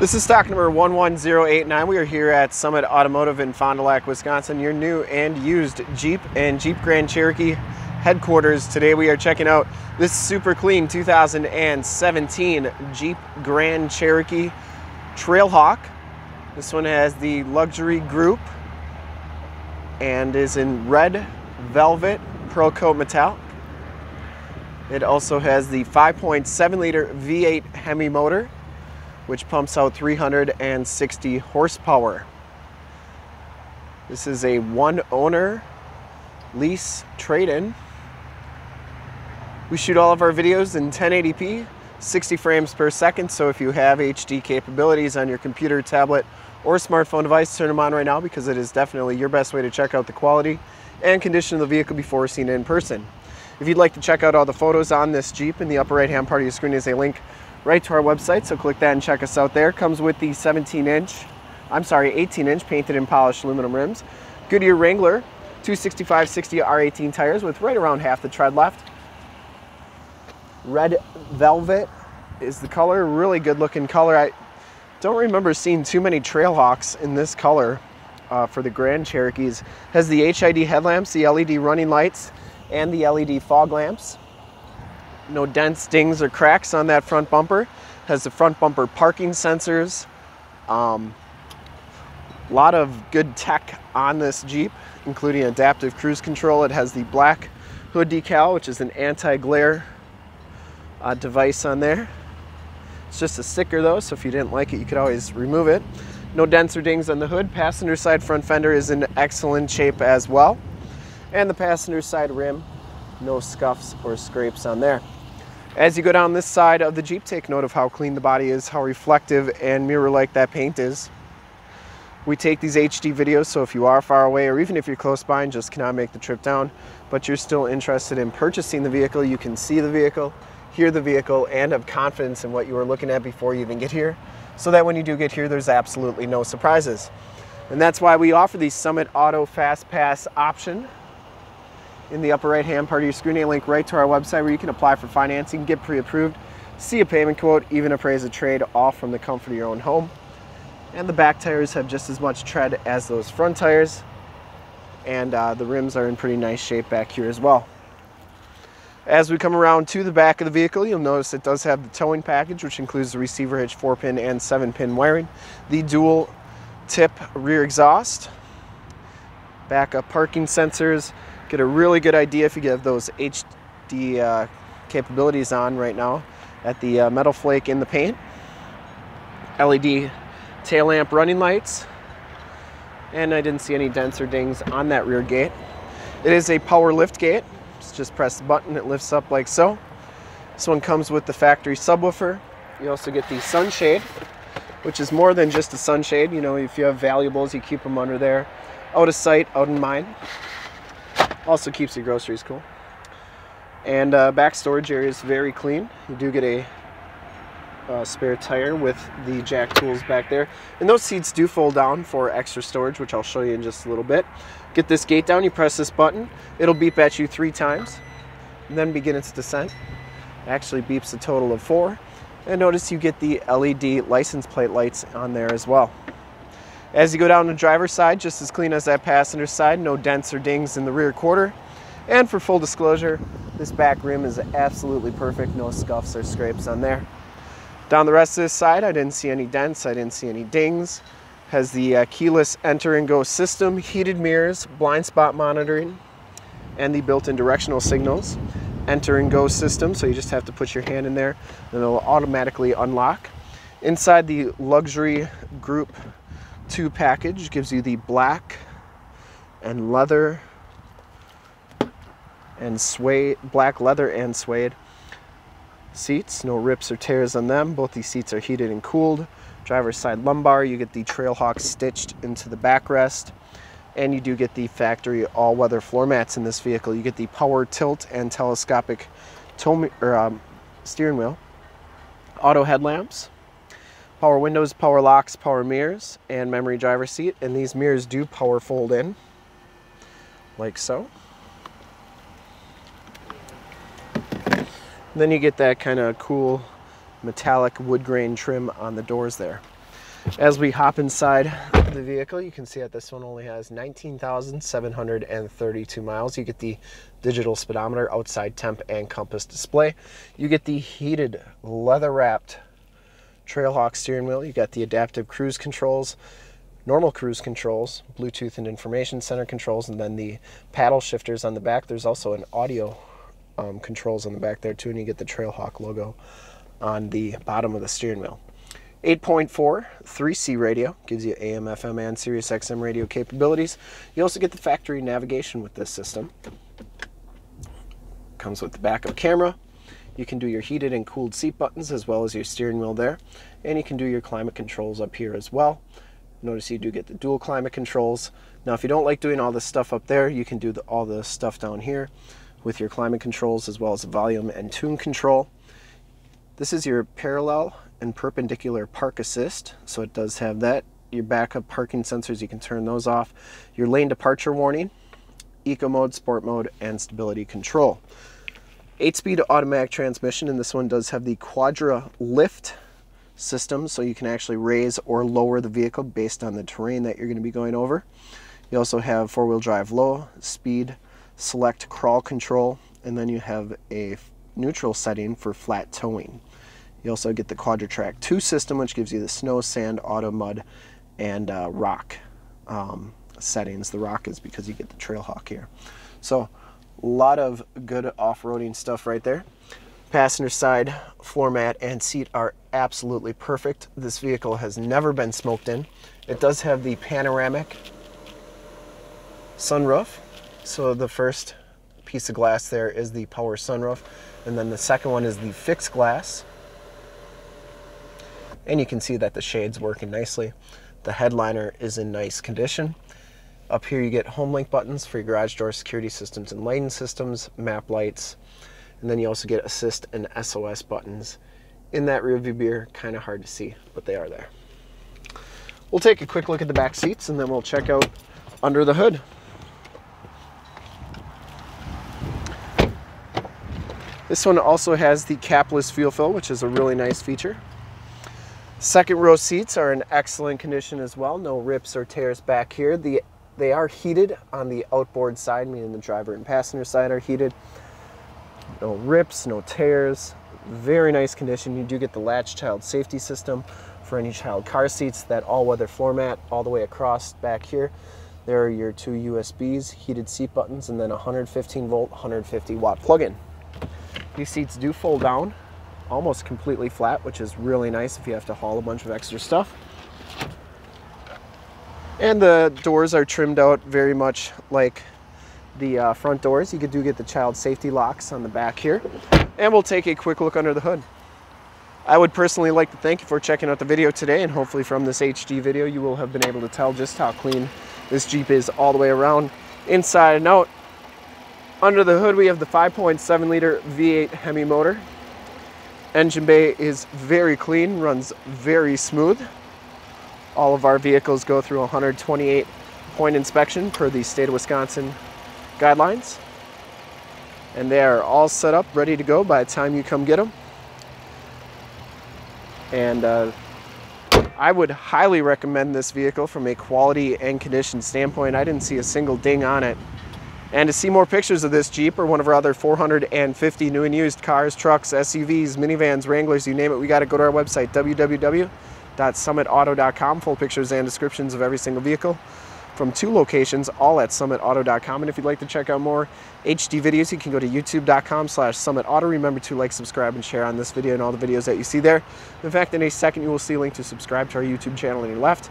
This is stock number 11089. We are here at Summit Automotive in Fond du Lac, Wisconsin, your new and used Jeep and Jeep Grand Cherokee headquarters. Today we are checking out this super clean 2017 Jeep Grand Cherokee Trailhawk. This one has the luxury group and is in red velvet pearl coat metallic. It also has the 5.7 liter V8 Hemi motor, which pumps out 360 horsepower. This is a one owner lease trade-in. We shoot all of our videos in 1080p, 60 frames per second, so if you have HD capabilities on your computer, tablet, or smartphone device, turn them on right now, because it is definitely your best way to check out the quality and condition of the vehicle before seeing it in person. If you'd like to check out all the photos on this Jeep, in the upper right-hand part of your screen is a link right to our website, so click that and check us out there. Comes with the 18-inch painted and polished aluminum rims, Goodyear Wrangler 265/60 R18 tires with right around half the tread left. Red velvet is the color, really good looking color. I don't remember seeing too many Trailhawks in this color for the Grand Cherokees. Has the HID headlamps, the LED running lights, and the LED fog lamps. No dents, dings, or cracks on that front bumper. Has the front bumper parking sensors. A lot of good tech on this Jeep, including adaptive cruise control. It has the black hood decal, which is an anti-glare device on there. It's just a sticker though, so if you didn't like it, you could always remove it. No dents or dings on the hood. Passenger side front fender is in excellent shape as well. And the passenger side rim, no scuffs or scrapes on there. As you go down this side of the Jeep, take note of how clean the body is, how reflective and mirror-like that paint is. We take these HD videos, so if you are far away or even if you're close by and just cannot make the trip down, but you're still interested in purchasing the vehicle, you can see the vehicle, hear the vehicle, and have confidence in what you were looking at before you even get here, so that when you do get here, there's absolutely no surprises. And that's why we offer the Summit Auto Fast Pass option. In the upper right-hand part of your screen, a link right to our website where you can apply for financing, get pre-approved, see a payment quote, even appraise a trade, all from the comfort of your own home. And the back tires have just as much tread as those front tires, and the rims are in pretty nice shape back here as well. As we come around to the back of the vehicle, you'll notice it does have the towing package, which includes the receiver hitch 4-pin and 7-pin wiring, the dual tip rear exhaust, backup parking sensors. Get a really good idea if you have those HD capabilities on right now at the metal flake in the paint. LED tail lamp running lights, and I didn't see any dents or dings on that rear gate. It is a power lift gate. Just press the button, it lifts up like so. This one comes with the factory subwoofer. You also get the sunshade, which is more than just a sunshade. You know, if you have valuables, you keep them under there. Out of sight, out of mind. Also keeps your groceries cool. And back storage area is very clean. You do get a spare tire with the jack tools back there, and those seats do fold down for extra storage, which I'll show you in just a little bit. Get this gate down, you press this button, it'll beep at you 3 times and then begin its descent. It actually beeps a total of 4, and notice you get the LED license plate lights on there as well. As you go down the driver's side, just as clean as that passenger side, no dents or dings in the rear quarter. And for full disclosure, this back rim is absolutely perfect, no scuffs or scrapes on there. Down the rest of this side, I didn't see any dents, I didn't see any dings. Has the keyless enter and go system, heated mirrors, blind spot monitoring, and the built-in directional signals. Enter and go system, so you just have to put your hand in there and it'll automatically unlock. Inside, the luxury group 2 package gives you the black and leather and suede, black leather and suede seats, no rips or tears on them. Both these seats are heated and cooled. Driver's side lumbar, you get the Trailhawk stitched into the backrest, and you do get the factory all-weather floor mats in this vehicle. You get the power tilt and telescopic steering wheel, auto headlamps, power windows, power locks, power mirrors, and memory driver seat. And these mirrors do power fold in like so. Then you get that kind of cool metallic wood grain trim on the doors there. As we hop inside the vehicle, you can see that this one only has 19,732 miles. You get the digital speedometer, outside temp and compass display. You get the heated leather wrapped Trailhawk steering wheel. You got the adaptive cruise controls, normal cruise controls, Bluetooth and information center controls, and then the paddle shifters on the back. There's also an audio controls on the back there too, and you get the Trailhawk logo on the bottom of the steering wheel. 8.4 3C radio gives you AM, FM, and Sirius XM radio capabilities. You also get the factory navigation with this system. Comes with the backup camera. You can do your heated and cooled seat buttons as well as your steering wheel there, and you can do your climate controls up here as well. Notice you do get the dual climate controls. Now if you don't like doing all this stuff up there, you can do all the stuff down here with your climate controls as well as volume and tune control. This is your parallel and perpendicular park assist, so it does have that. Your backup parking sensors, you can turn those off. Your lane departure warning, eco mode, sport mode, and stability control. 8-speed automatic transmission, and this one does have the Quadra Lift system, so you can actually raise or lower the vehicle based on the terrain that you're going to be going over. You also have four-wheel drive low, speed, select crawl control, and then you have a neutral setting for flat towing. You also get the Quadra Track 2 system, which gives you the snow, sand, auto, mud, and rock settings. The rock is because you get the Trailhawk here. So a lot of good off-roading stuff right there. Passenger side floor mat and seat are absolutely perfect. This vehicle has never been smoked in. It does have the panoramic sunroof. So the first piece of glass there is the power sunroof, and then the second one is the fixed glass. And you can see that the shade's working nicely. The headliner is in nice condition. Up here you get home link buttons for your garage door, security systems and lighting systems, map lights, and then you also get assist and SOS buttons in that rearview mirror. Kind of hard to see, but they are there. We'll take a quick look at the back seats and then we'll check out under the hood. This one also has the capless fuel fill, which is a really nice feature. Second row seats are in excellent condition as well. No rips or tears back here. They are heated on the outboard side, meaning the driver and passenger side are heated. No rips, no tears. Very nice condition. You do get the latch child safety system for any child car seats, that all-weather floor mat all the way across back here. There are your two USBs, heated seat buttons, and then 115 volt, 150 watt plug-in. These seats do fold down almost completely flat, which is really nice if you have to haul a bunch of extra stuff. And the doors are trimmed out very much like the front doors. You do get the child safety locks on the back here. And we'll take a quick look under the hood. I would personally like to thank you for checking out the video today, and hopefully from this HD video you will have been able to tell just how clean this Jeep is all the way around, inside and out. Under the hood we have the 5.7 liter V8 Hemi motor. Engine bay is very clean, runs very smooth. All of our vehicles go through 128-point inspection per the state of Wisconsin guidelines. And they are all set up, ready to go by the time you come get them. And I would highly recommend this vehicle from a quality and condition standpoint. I didn't see a single ding on it. And to see more pictures of this Jeep or one of our other 450 new and used cars, trucks, SUVs, minivans, Wranglers, you name it, we got to go to our website, www.summitauto.com. Full pictures and descriptions of every single vehicle from 2 locations, all at summitauto.com. And if you'd like to check out more HD videos, you can go to youtube.com/summitauto. Remember to like, subscribe, and share on this video and all the videos that you see there. In fact, in a second, you will see a link to subscribe to our YouTube channel on your left.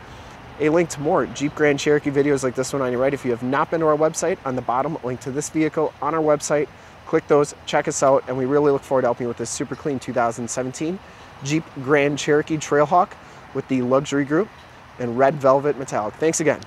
A link to more Jeep Grand Cherokee videos like this one on your right. If you have not been to our website, on the bottom, link to this vehicle on our website. Click those, check us out, and we really look forward to helping you with this super clean 2017 Jeep Grand Cherokee Trailhawk with the Luxury Group and Red Velvet Metallic. Thanks again.